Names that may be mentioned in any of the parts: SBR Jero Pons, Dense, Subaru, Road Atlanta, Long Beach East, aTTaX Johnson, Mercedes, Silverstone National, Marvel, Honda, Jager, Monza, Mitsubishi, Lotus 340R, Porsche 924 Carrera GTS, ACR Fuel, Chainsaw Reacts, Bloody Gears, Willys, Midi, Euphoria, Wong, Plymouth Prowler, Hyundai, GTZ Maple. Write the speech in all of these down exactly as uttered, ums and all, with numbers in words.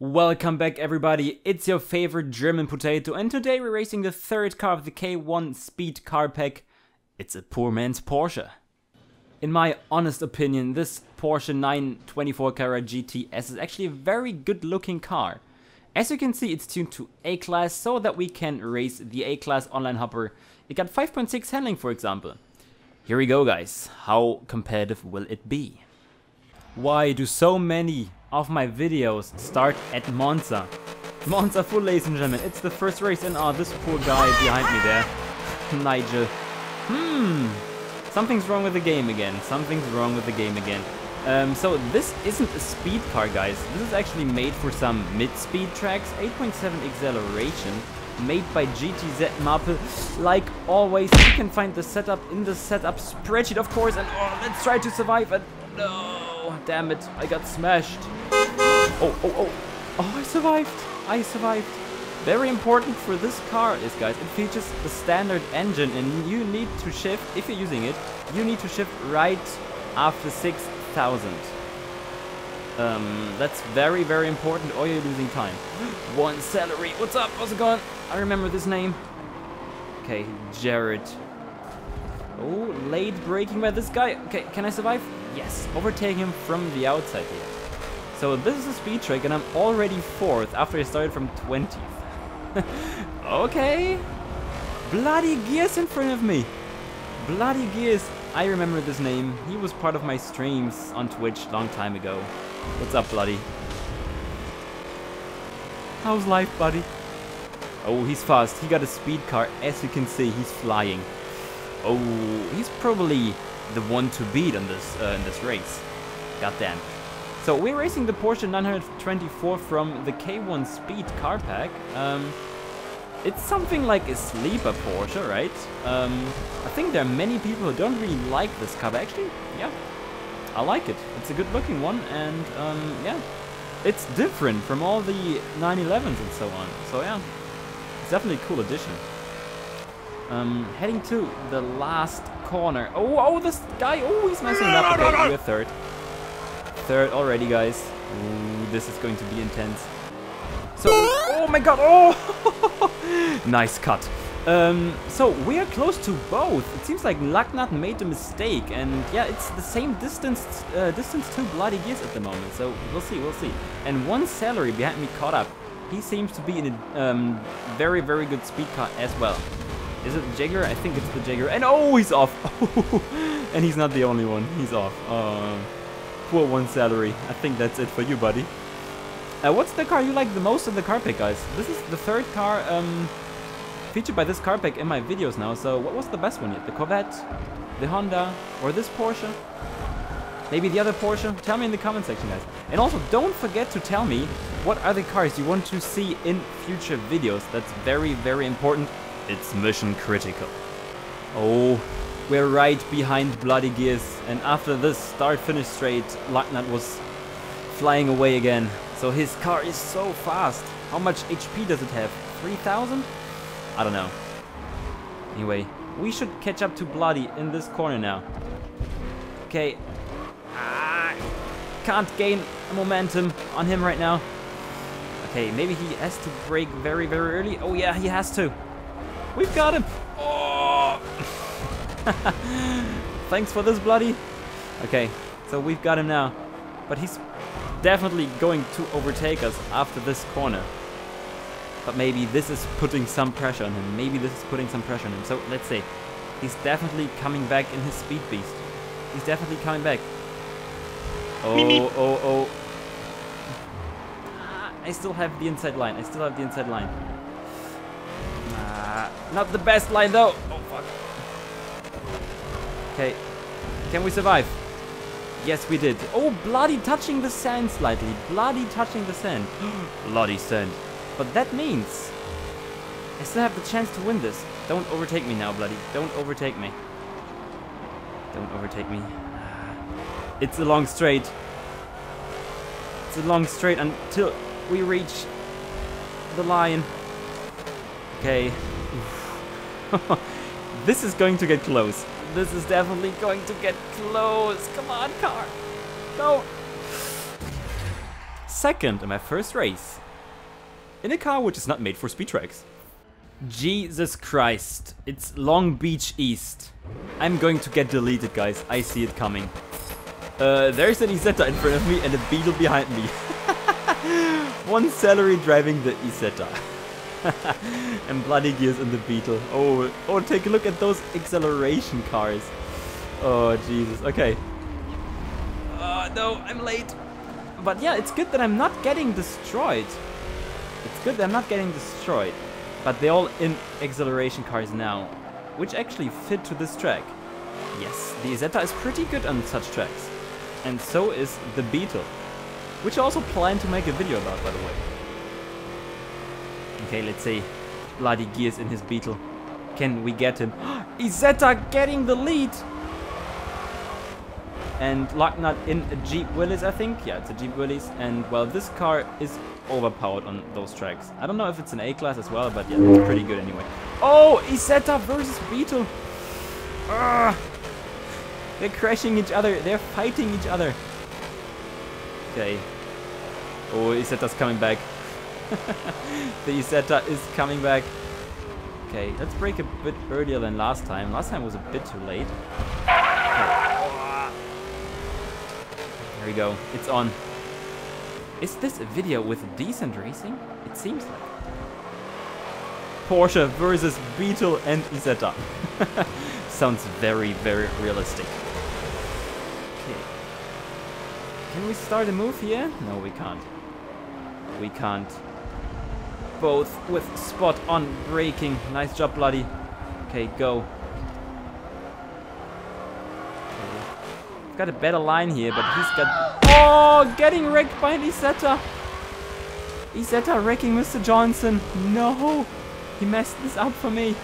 Welcome back everybody, it's your favorite German potato and today we're racing the third car of the K one Speed car pack. It's a poor man's Porsche. In my honest opinion, this Porsche nine twenty-four Carrera G T S is actually a very good looking car. As you can see, it's tuned to A-Class so that we can race the A-Class online hopper. It got five point six handling for example. Here we go guys, how competitive will it be? Why do so many of my videos start at Monza? Monza full, ladies and gentlemen, it's the first race and ah, oh, this poor guy behind me there, Nigel. Hmm, something's wrong with the game again, something's wrong with the game again. Um, so this isn't a speed car guys, this is actually made for some mid-speed tracks, eight point seven acceleration, made by G T Z Maple. Like always, you can find the setup in the setup spreadsheet of course, and oh, let's try to survive and no. Oh, damn it, I got smashed. Oh, oh, oh. Oh, I survived. I survived. Very important for this car is, guys, it features the standard engine and you need to shift, if you're using it, you need to shift right after six thousand. Um, that's very, very important or you're losing time. One salary. What's up? How's it going? I remember this name. Okay, Jared. Oh, late braking by this guy. Okay, can I survive? Yes, overtake him from the outside here. So this is a speed track and I'm already fourth after I started from twentieth. Okay. Bloody Gears in front of me. Bloody Gears. I remember this name. He was part of my streams on Twitch long time ago. What's up, Bloody? How's life, buddy? Oh, he's fast. He got a speed car. As you can see, he's flying. Oh, he's probably the one to beat in this uh, in this race. Goddamn. So we're racing the Porsche nine twenty-four from the K one Speed car pack. Um, it's something like a sleeper Porsche, right? Um, I think there are many people who don't really like this car, but actually, yeah, I like it. It's a good looking one, and um, yeah, it's different from all the nine elevens and so on. So yeah, it's definitely a cool addition. Um, heading to the last corner. Oh, oh, this guy. Oh, he's messing it up. Okay, we're third. Third already, guys. Ooh, this is going to be intense. So, oh my god. Oh, nice cut. Um, so we are close to both. It seems like Lucknut made a mistake, and yeah, it's the same distance, uh, distance to Bloody Gears at the moment. So we'll see, we'll see. And one salary behind me caught up. He seems to be in a um, very, very good speed car as well. Is it the Jager? I think it's the Jager. And oh, he's off. And he's not the only one. He's off. Uh, poor one salary. I think that's it for you, buddy. Uh, what's the car you like the most in the car pack, guys? This is the third car um, featured by this car pack in my videos now. So what was the best one yet? The Corvette, the Honda, or this Porsche? Maybe the other Porsche? Tell me in the comment section, guys. And also, don't forget to tell me what other cars you want to see in future videos. That's very, very important. It's mission critical. Oh, we're right behind Bloody Gears. And after this start-finish straight, Lucknut was flying away again. So his car is so fast. How much H P does it have? three thousand? I don't know. Anyway, we should catch up to Bloody in this corner now. Okay. Ah, can't gain momentum on him right now. Okay, maybe he has to brake very, very early. Oh yeah, he has to. We've got him! Oh. Thanks for this, Bloody. Okay, so we've got him now. But he's definitely going to overtake us after this corner. But maybe this is putting some pressure on him. Maybe this is putting some pressure on him. So let's see. He's definitely coming back in his speed beast. He's definitely coming back. Oh, oh, oh. I still have the inside line. I still have the inside line. Uh, not the best line though. Oh fuck. Okay, can we survive? Yes, we did. Oh, Bloody touching the sand slightly. Bloody touching the sand. Bloody sand. But that means I still have the chance to win this. Don't overtake me now, Bloody. Don't overtake me. Don't overtake me. It's a long straight. It's a long straight until we reach the line. Okay. This is going to get close. This is definitely going to get close. Come on, car. Go. second in my first race. In a car which is not made for speed tracks. Jesus Christ, it's Long Beach East. I'm going to get deleted, guys, I see it coming. Uh, there's an Isetta in front of me and a Beetle behind me. One salary driving the Isetta. And Bloody Gears in the Beetle. Oh, oh, take a look at those acceleration cars. Oh, Jesus, okay. Oh, no, I'm late. But yeah, it's good that I'm not getting destroyed. It's good that I'm not getting destroyed. But they're all in acceleration cars now, which actually fit to this track. Yes, the Isetta is pretty good on such tracks. And so is the Beetle, which I also plan to make a video about, by the way. Okay, let's see. Bloody Gears in his Beetle. Can we get him? Isetta getting the lead! And Lucknut in a Jeep Willys, I think. Yeah, it's a Jeep Willys. And, well, this car is overpowered on those tracks. I don't know if it's an A-Class as well, but yeah, it's pretty good anyway. Oh, Isetta versus Beetle. Ugh. They're crashing each other. They're fighting each other. Okay. Oh, Isetta's coming back. The Isetta is coming back. Okay, let's brake a bit earlier than last time. Last time was a bit too late. We go. It's on. Is this a video with decent racing? It seems like Porsche versus Beetle and Isetta. Sounds very, very realistic. Okay. Can we start a move here? No, we can't. We can't. Both with spot on braking. Nice job, Bloody. Okay, go. Got a better line here, but he's got... Oh, getting wrecked by Isetta. Isetta wrecking Mister Johnson. No, he messed this up for me.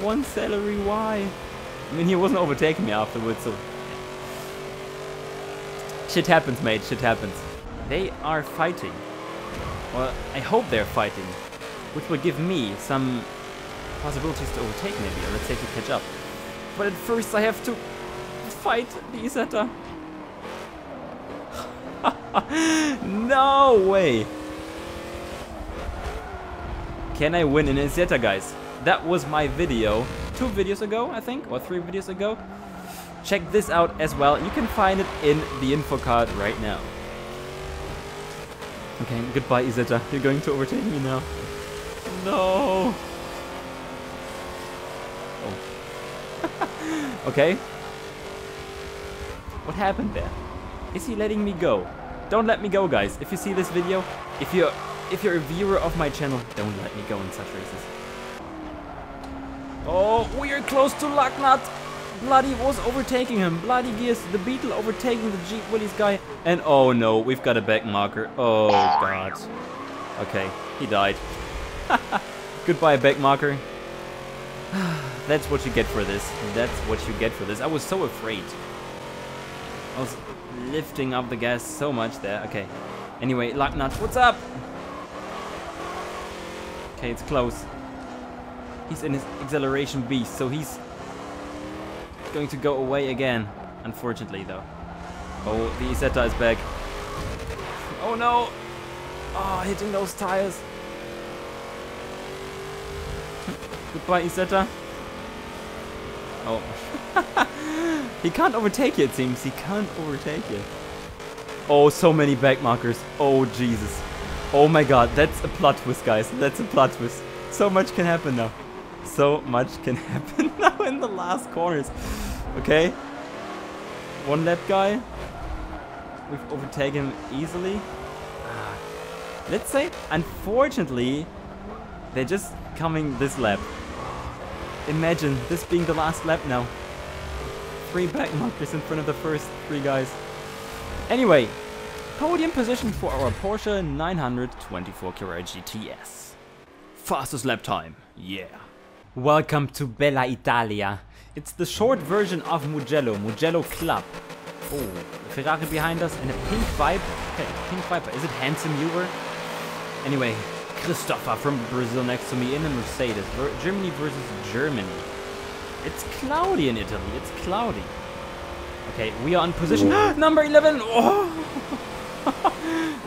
One salary, why? I mean, he wasn't overtaking me afterwards, so... Shit happens, mate, shit happens. They are fighting. Well, I hope they're fighting. Which will give me some possibilities to overtake, maybe, or let's say to catch up. But at first I have to... fight the Isetta. No way. Can I win an Isetta, guys? That was my video two videos ago, I think, or three videos ago. Check this out as well. You can find it in the info card right now. Okay, goodbye, Isetta. You're going to overtake me now. No. Oh. Okay. What happened there? Is he letting me go? Don't let me go, guys. If you see this video, if you're if you're a viewer of my channel, don't let me go in such races. Oh, we are close to Lucknut. Bloody was overtaking him. Bloody Gears, the Beetle overtaking the Jeep Willys guy. And oh no, we've got a back marker. Oh god. Okay, he died. Goodbye, back marker. That's what you get for this. That's what you get for this. I was so afraid. I was lifting up the gas so much there. Okay. Anyway, Lucknut, what's up? Okay, it's close. He's in his acceleration beast, so he's going to go away again. Unfortunately, though. Oh, the Isetta is back. Oh no! Oh, hitting those tires. Goodbye, Isetta. Oh. He can't overtake you, it seems. He can't overtake you. Oh, so many back markers. Oh, Jesus. Oh my god, that's a plot twist, guys. That's a plot twist. So much can happen now. So much can happen now in the last corners. Okay. One lap guy. We've overtaken him easily. Let's say, unfortunately, they're just coming this lap. Imagine this being the last lap now. Three back markers in front of the first three guys. Anyway, podium position for our Porsche nine twenty-four Carrera G T S. Fastest lap time, yeah. Welcome to Bella Italia. It's the short version of Mugello, Mugello Club. Oh, a Ferrari behind us and a pink Viper. Okay, pink Viper, is it handsome you were? Anyway, Christopher from Brazil next to me in a Mercedes. Germany versus Germany. It's cloudy in Italy, it's cloudy. Okay, we are on position number eleven. Oh.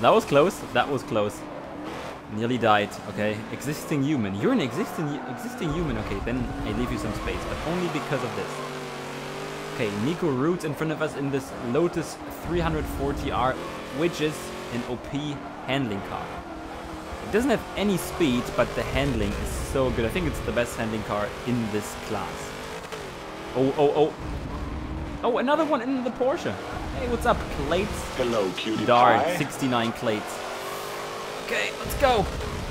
That was close. That was close. Nearly died. Okay. Existing human. You're an existing existing human. Okay, then I leave you some space, but only because of this. Okay, Nico Roots in front of us in this Lotus three forty R, which is an O P handling car. It doesn't have any speed, but the handling is so good. I think it's the best handling car in this class. Oh, oh, oh. Oh, another one in the Porsche. Hey, what's up, Clates? Hello, cutie pie. sixty-nine Clates. Okay, let's go.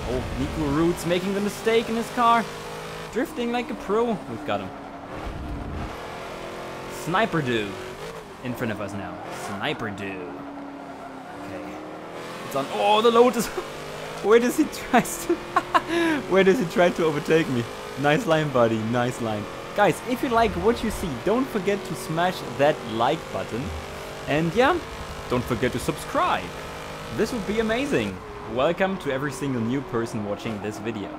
Oh, Nico Roots making the mistake in his car. Drifting like a pro. We've got him. Sniper Dude in front of us now. Sniper Dude. Okay. It's on. Oh, the Lotus. Where does he try to Where does he try to overtake me? Nice line, buddy. Nice line. Guys, if you like what you see, don't forget to smash that like button. And yeah, don't forget to subscribe. This would be amazing. Welcome to every single new person watching this video.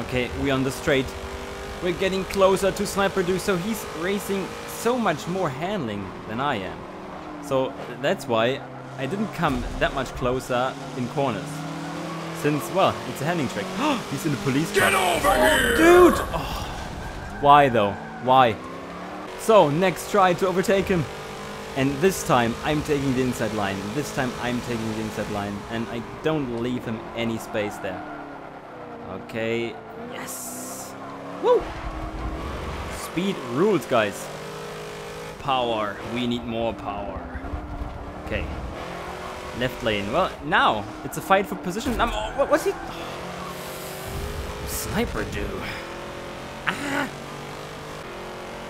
Okay, we're on the straight. We're getting closer to Sniper Dude, so he's racing so much more handling than I am. So that's why I didn't come that much closer in corners. Since, well, it's a handling trick. He's in the police truck. Get over oh, here! Dude! Oh. Why though? Why? So, next try to overtake him. And this time, I'm taking the inside line. This time, I'm taking the inside line. And I don't leave him any space there. Okay. Yes! Woo! Speed rules, guys. Power. We need more power. Okay. Left lane. Well, now it's a fight for position. I'm, oh, what was he? Oh. Sniper Dude. Ah!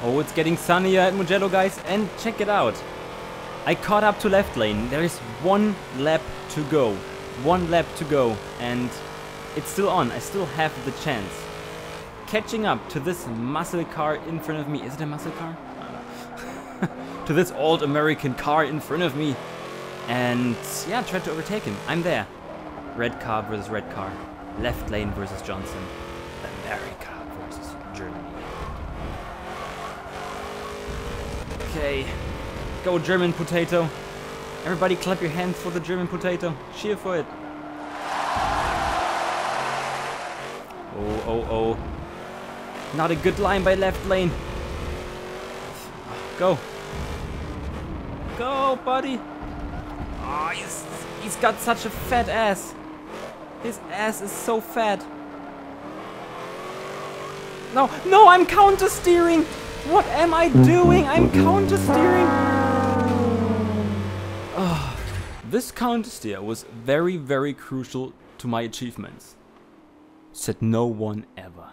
Oh, it's getting sunnier at Mugello, guys, and check it out. I caught up to left lane. There is one lap to go. One lap to go, and it's still on. I still have the chance. Catching up to this muscle car in front of me. Is it a muscle car? I don't know. To this old American car in front of me. And yeah, tried to overtake him. I'm there. Red car versus red car. Left lane versus Johnson. America versus Germany. Okay. Go German potato. Everybody clap your hands for the German potato. Cheer for it. Oh, oh, oh. Not a good line by left lane. Go. Go, buddy. Oh, he's, he's got such a fat ass. His ass is so fat. No, no, I'm counter steering. What am I doing? I'm counter steering. Oh, this counter steer was very, very crucial to my achievements. Said no one ever.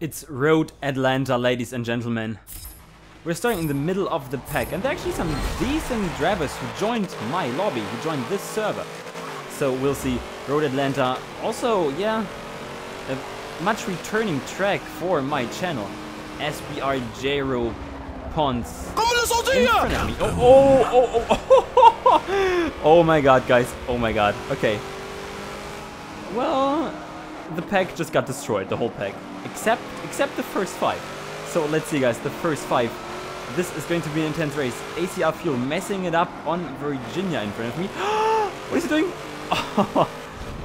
It's Road Atlanta, ladies and gentlemen. We're starting in the middle of the pack, and there are actually some decent drivers who joined my lobby, who joined this server. So we'll see Road Atlanta. Also, yeah, a much returning track for my channel. S B R Jero Pons. In front of me. Oh, oh, oh, oh, oh, oh. Oh my god, guys. Oh my god. Okay. Well, the pack just got destroyed, the whole pack. Except, except the first five. So let's see, guys, the first five. This is going to be an intense race. A C R Fuel messing it up on Virginia in front of me. What is he doing?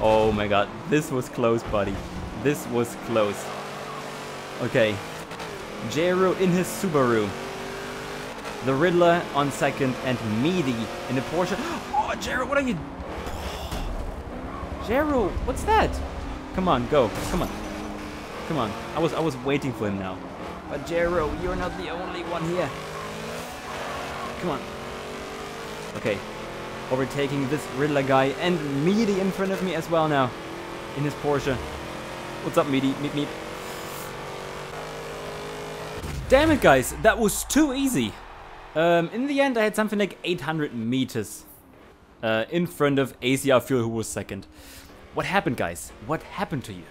Oh my god. This was close, buddy. This was close. Okay. Jero in his Subaru. The Riddler on second and Midi in a Porsche. Oh, Jero, what are you... Jero, what's that? Come on, go. Come on. Come on. I was I was waiting for him now. But Jero, you're not the only one here. Come on. Okay. Overtaking this Riddler guy and Midi in front of me as well now. In his Porsche. What's up, Midi? Meep meep. Damn it, guys, that was too easy. Um, in the end, I had something like eight hundred meters uh, in front of A C R Fuel, who was second. What happened, guys? What happened to you?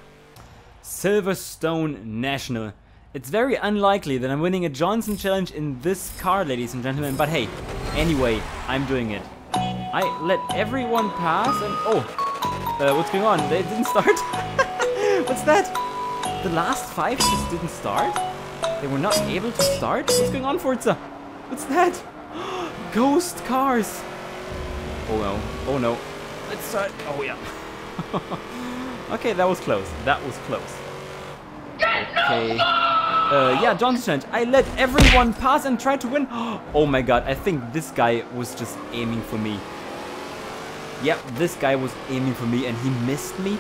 Silverstone National. It's very unlikely that I'm winning a Johnson challenge in this car, ladies and gentlemen, but hey, anyway, I'm doing it. I let everyone pass and... Oh, uh, what's going on? They didn't start? What's that? The last five just didn't start? They were not able to start? What's going on, Forza? What's that? Ghost cars! Oh well. Oh no. Let's try. Oh yeah. Okay, that was close. That was close. Okay. Uh, yeah, Johnson challenge. I let everyone pass and try to win. Oh my god, I think this guy was just aiming for me. Yep, this guy was aiming for me and he missed me.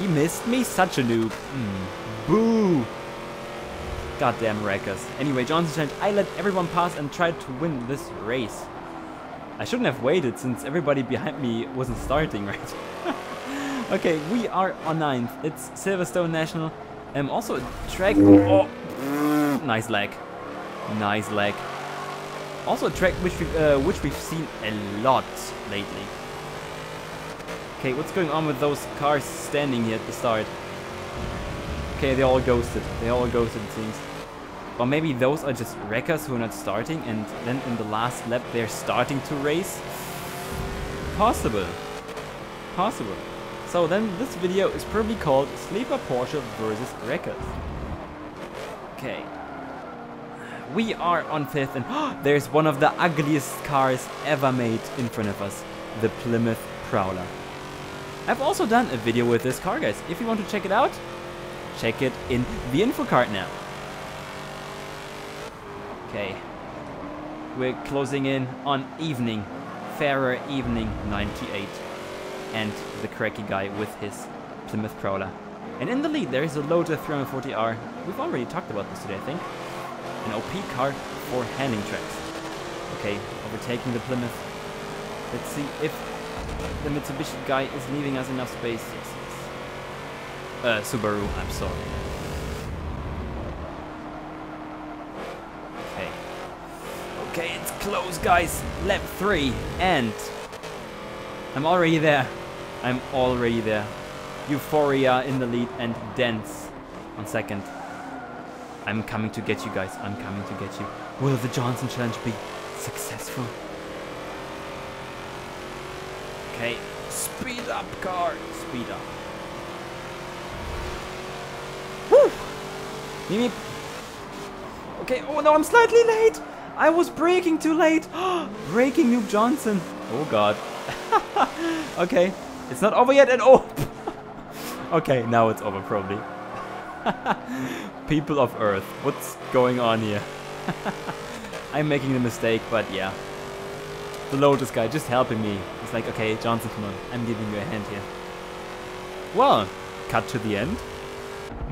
He missed me? Such a noob. Mm. Boo! Goddamn wreckers. Anyway, Johnson challenge. I let everyone pass and tried to win this race. I shouldn't have waited since everybody behind me wasn't starting, right? Okay, we are on ninth. It's Silverstone National. Um, also a track... Oh, nice lag. Nice lag. Also a track which we've, uh, which we've seen a lot lately. Okay, what's going on with those cars standing here at the start? Okay, they're all ghosted. They're all ghosted, it seems. Or maybe those are just wreckers who are not starting and then in the last lap they're starting to race? Possible. Possible. So then this video is probably called Sleeper Porsche versus Wreckers. Okay. We are on fifth and oh, there's one of the ugliest cars ever made in front of us. The Plymouth Prowler. I've also done a video with this car, guys. If you want to check it out, check it in the info card now. Okay. We're closing in on evening. Fairer evening ninety-eight. And the cracky guy with his Plymouth Prowler. And in the lead there is a Lotus three forty R. We've already talked about this today, I think. An O P car for handling tracks. Okay, overtaking the Plymouth. Let's see if the Mitsubishi guy is leaving us enough space. Yes, yes. Uh, Subaru, I'm sorry. Okay. Okay, it's close, guys. Lap three, and... I'm already there. I'm already there. Euphoria in the lead and Dense on second. I'm coming to get you guys. I'm coming to get you. Will the Johnson challenge be successful? Okay. Speed up, car. Speed up. Woo! Meep. Okay. Oh no, I'm slightly late. I was braking too late. Braking noob Johnson. Oh god. Okay, it's not over yet and oh! Okay, now it's over probably. People of Earth, what's going on here? I'm making a mistake, but yeah. The Lotus guy just helping me. It's like, okay, Johnson, come on, I'm giving you a hand here. Well, cut to the end.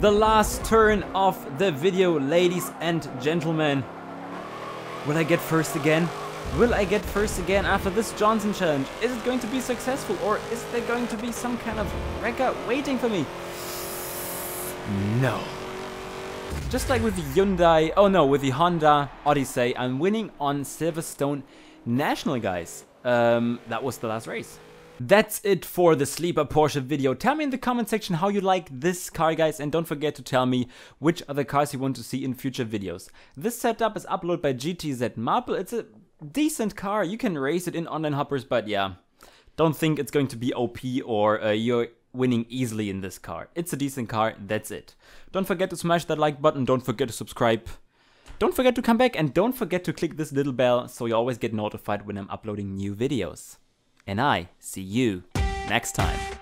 The last turn of the video, ladies and gentlemen. Will I get first again? Will I get first again after this Johnson challenge? Is it going to be successful or is there going to be some kind of wrecker waiting for me? No. Just like with the Hyundai, oh no, with the Honda Odyssey, I'm winning on Silverstone National, guys. Um, that was the last race. That's it for the Sleeper Porsche video. Tell me in the comment section how you like this car, guys, and don't forget to tell me which other cars you want to see in future videos. This setup is uploaded by G T Z Maple. It's a decent car, you can race it in online hoppers, but yeah, don't think it's going to be O P or uh, you're winning easily in this car. It's a decent car, that's it. Don't forget to smash that like button, don't forget to subscribe, don't forget to come back, and don't forget to click this little bell so you always get notified when I'm uploading new videos. And I see you next time.